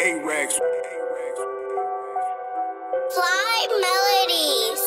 Airax. Fly Melodies.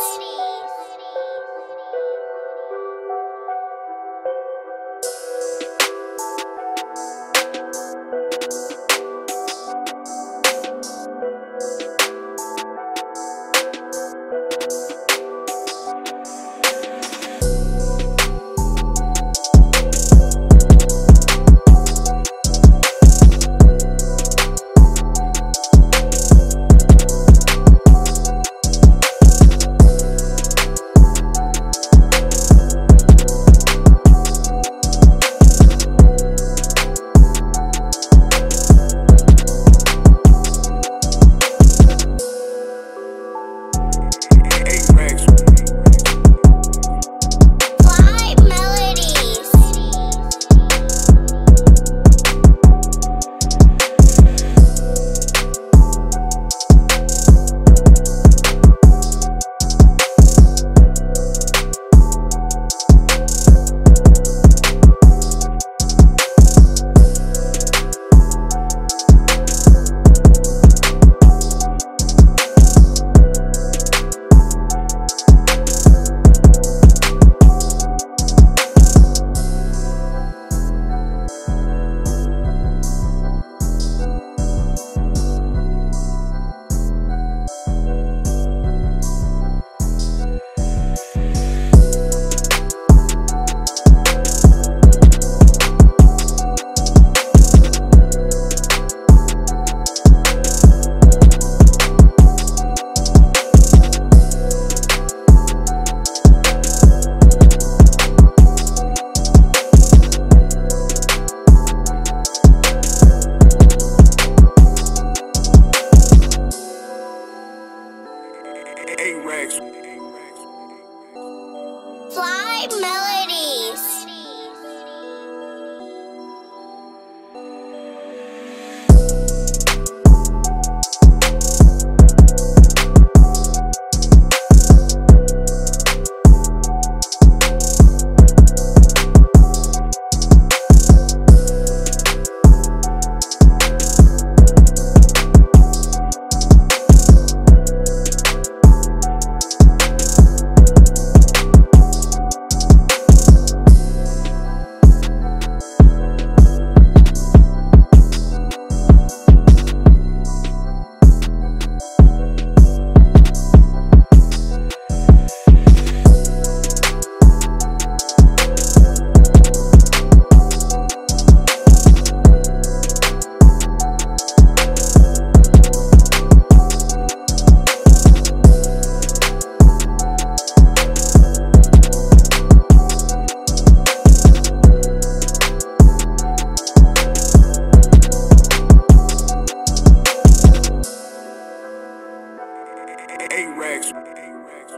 Airax.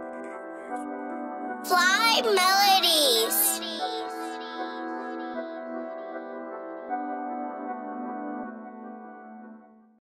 Fly Melodies. Airax. Fly Melodies.